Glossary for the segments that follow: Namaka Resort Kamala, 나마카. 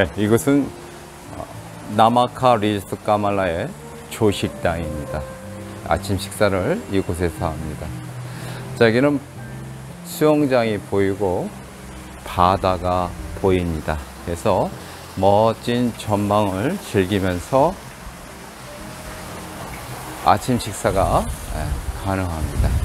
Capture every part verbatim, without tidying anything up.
네, 이것은 나마카 리조트 까말라의 조식당입니다. 아침 식사를 이곳에서 합니다. 자, 여기는 수영장이 보이고 바다가 보입니다. 그래서 멋진 전망을 즐기면서 아침 식사가 가능합니다.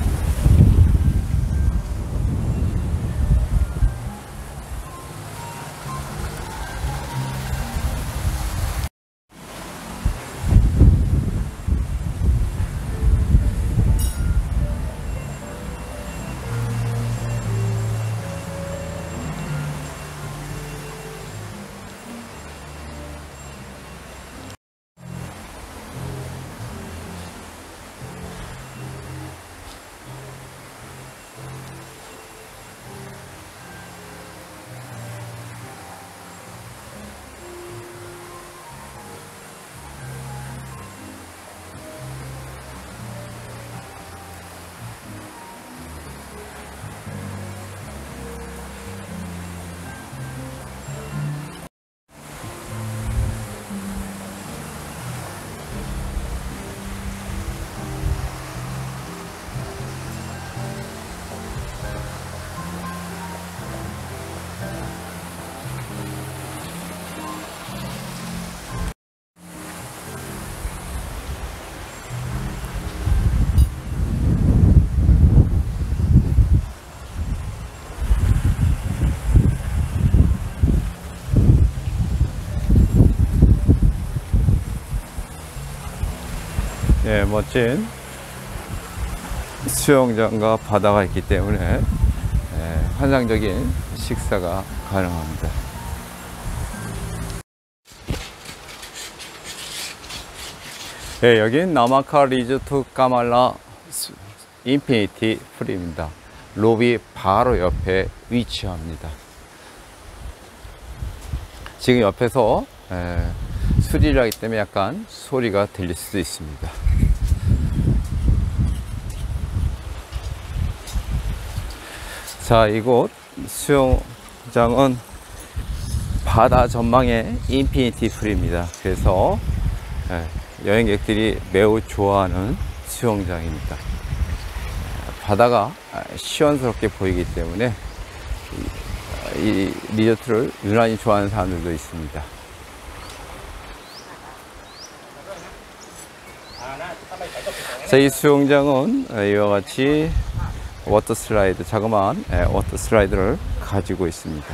예, 멋진 수영장과 바다가 있기 때문에 예, 환상적인 식사가 가능합니다. 예, 여긴 나마카 리조트 까말라 인피니티 풀입니다. 로비 바로 옆에 위치합니다. 지금 옆에서 예, 수질이라기 때문에 약간 소리가 들릴 수도 있습니다. 자, 이곳 수영장은 바다 전망의 인피니티 풀입니다. 그래서 여행객들이 매우 좋아하는 수영장입니다. 바다가 시원스럽게 보이기 때문에 이 리조트를 유난히 좋아하는 사람들도 있습니다. 자, 이 수영장은 이와 같이 워터 슬라이드, 자그마한 워터 슬라이드를 가지고 있습니다.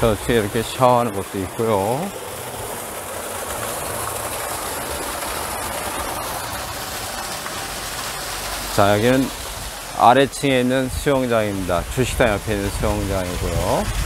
저 뒤에 이렇게 샤워하는 것도 있고요. 자, 여기는 아래층에 있는 수영장입니다. 주식당 옆에 있는 수영장이고요.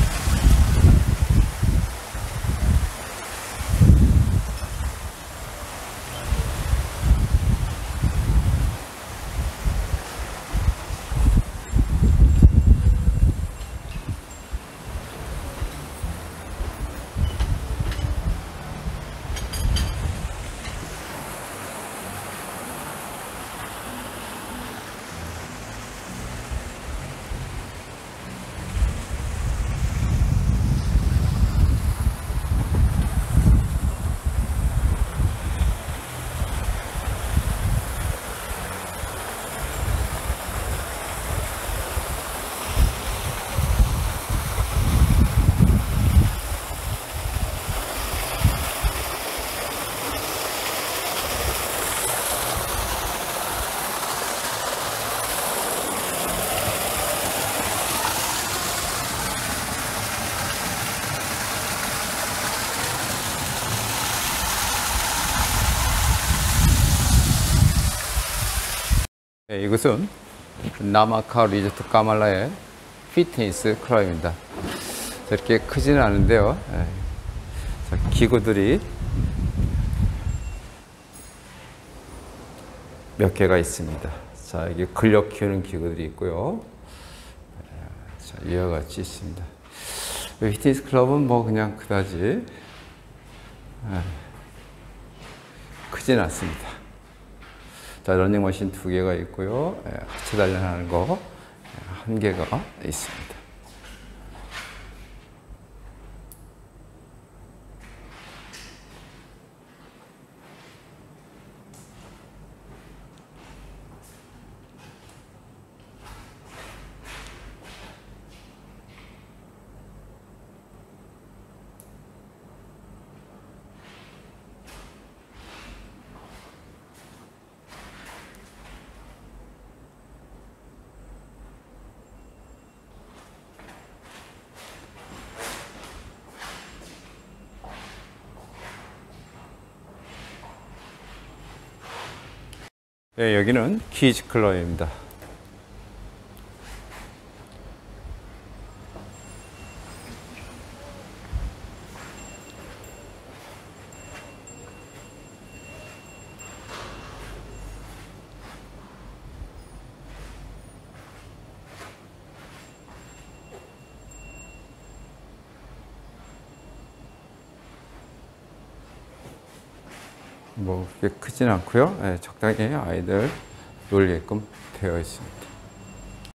네, 이것은 나마카 리조트 까말라의 피트니스 클럽입니다. 저렇게 크지는 않은데요. 네. 자, 기구들이 몇 개가 있습니다. 자, 여기 근력 키우는 기구들이 있고요. 자, 이와 같이 있습니다. 피트니스 클럽은 뭐 그냥 그다지 네. 크진 않습니다. 자, 러닝머신 두 개가 있고요. 예, 하체 단련하는 거 한 개가 있습니다. 네, 여기는 키즈 클럽입니다. 뭐 그렇게 크진 않고요. 네, 적당히 아이들 놀게끔 되어 있습니다.